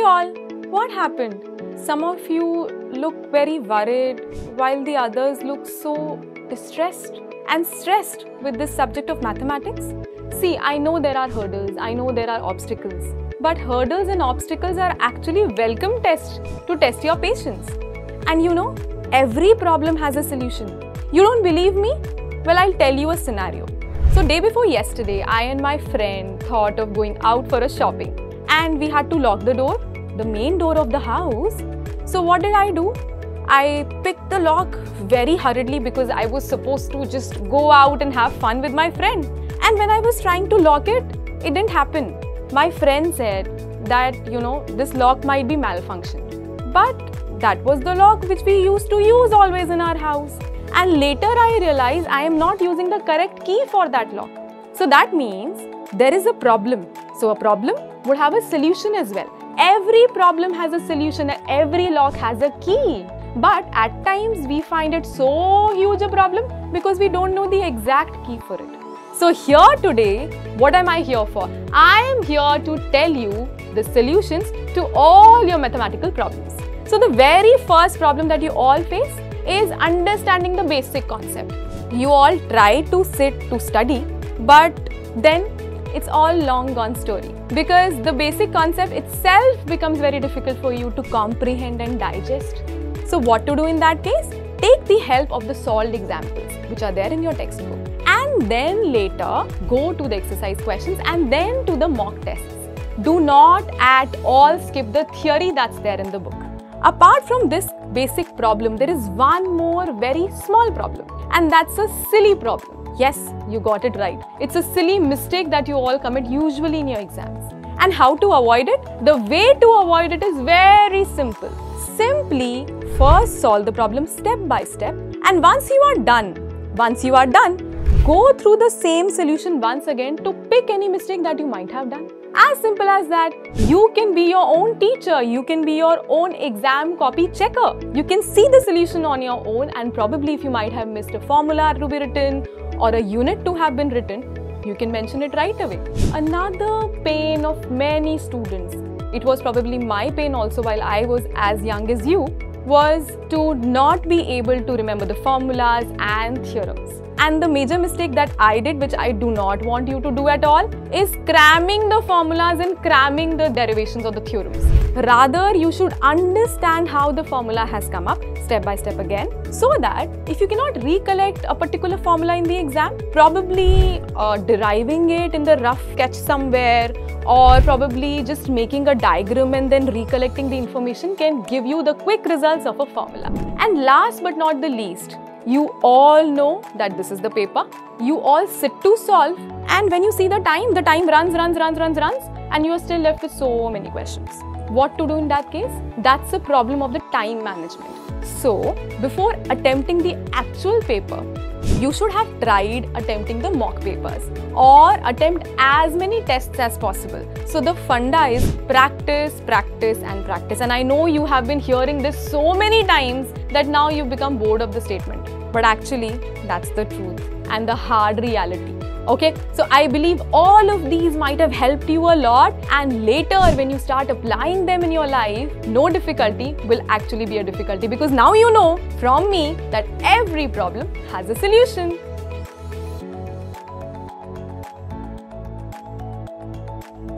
Hi all! What happened? Some of you look very worried while the others look so distressed and stressed with this subject of mathematics. See, I know there are hurdles, I know there are obstacles, but hurdles and obstacles are actually welcome tests to test your patience. And you know, every problem has a solution. You don't believe me? Well, I'll tell you a scenario. So day before yesterday, I and my friend thought of going out for a shopping and we had to lock the door, the main door of the house. So what did I do? I picked the lock very hurriedly because I was supposed to just go out and have fun with my friend. And when I was trying to lock it, it didn't happen. My friend said that, you know, this lock might be malfunctioned. But that was the lock which we used to use always in our house. And later I realized I am not using the correct key for that lock. So that means there is a problem. So a problem would have a solution as well. Every problem has a solution, every lock has a key. But at times we find it so huge a problem because we don't know the exact key for it. So here today, what am I here for? I am here to tell you the solutions to all your mathematical problems. So the very first problem that you all face is understanding the basic concept. You all try to sit to study, but then it's all long gone story because the basic concept itself becomes very difficult for you to comprehend and digest. So what to do in that case? Take the help of the solved examples which are there in your textbook and then later go to the exercise questions and then to the mock tests. Do not at all skip the theory that's there in the book. Apart from this basic problem, there is one more very small problem and that's a silly problem. Yes, you got it right. It's a silly mistake that you all commit usually in your exams. And how to avoid it? The way to avoid it is very simple. Simply first solve the problem step by step and once you are done, go through the same solution once again to pick any mistake that you might have done. As simple as that. You can be your own teacher, you can be your own exam copy checker. You can see the solution on your own and probably if you might have missed a formula to be written or a unit to have been written, you can mention it right away. Another pain of many students, it was probably my pain also while I was as young as you, was to not be able to remember the formulas and theorems. And the major mistake that I did, which I do not want you to do at all, is cramming the formulas and cramming the derivations of the theorems. Rather, you should understand how the formula has come up step by step again, so that if you cannot recollect a particular formula in the exam, probably deriving it in the rough sketch somewhere or probably just making a diagram and then recollecting the information can give you the quick results of a formula. And last but not the least, you all know that this is the paper. You all sit to solve and when you see the time runs and you are still left with so many questions. What to do in that case? That's a problem of the time management. So, before attempting the actual paper, you should have tried attempting the mock papers or attempt as many tests as possible. So the funda is practice, practice and practice. And I know you have been hearing this so many times that now you've become bored of the statement. But actually, that's the truth and the hard reality. Okay, so I believe all of these might have helped you a lot and later when you start applying them in your life, no difficulty will actually be a difficulty because now you know from me that every problem has a solution.